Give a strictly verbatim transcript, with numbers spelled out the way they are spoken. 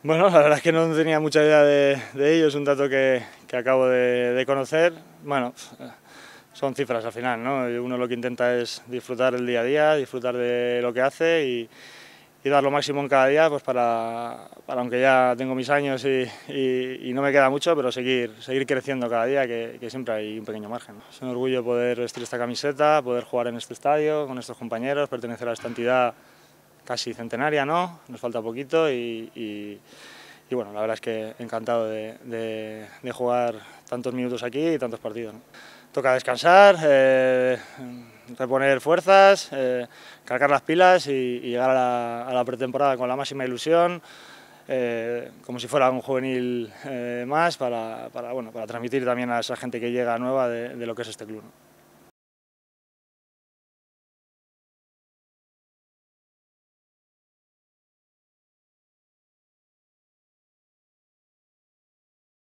Bueno, la verdad es que no tenía mucha idea de, de ello, es un dato que, que acabo de, de conocer. Bueno, son cifras al final, ¿no? Uno lo que intenta es disfrutar el día a día, disfrutar de lo que hace y, y dar lo máximo en cada día, pues para, para aunque ya tengo mis años y, y, y no me queda mucho, pero seguir, seguir creciendo cada día, que, que siempre hay un pequeño margen. Es un orgullo poder vestir esta camiseta, poder jugar en este estadio con estos compañeros, pertenecer a esta entidad casi centenaria, ¿no? Nos falta poquito y, y, y bueno, la verdad es que encantado de, de, de jugar tantos minutos aquí y tantos partidos, ¿no? Toca descansar, eh, reponer fuerzas, eh, cargar las pilas y, y llegar a la, a la pretemporada con la máxima ilusión, eh, como si fuera un juvenil eh, más, para, para, bueno, para transmitir también a esa gente que llega nueva de, de lo que es este club, ¿no?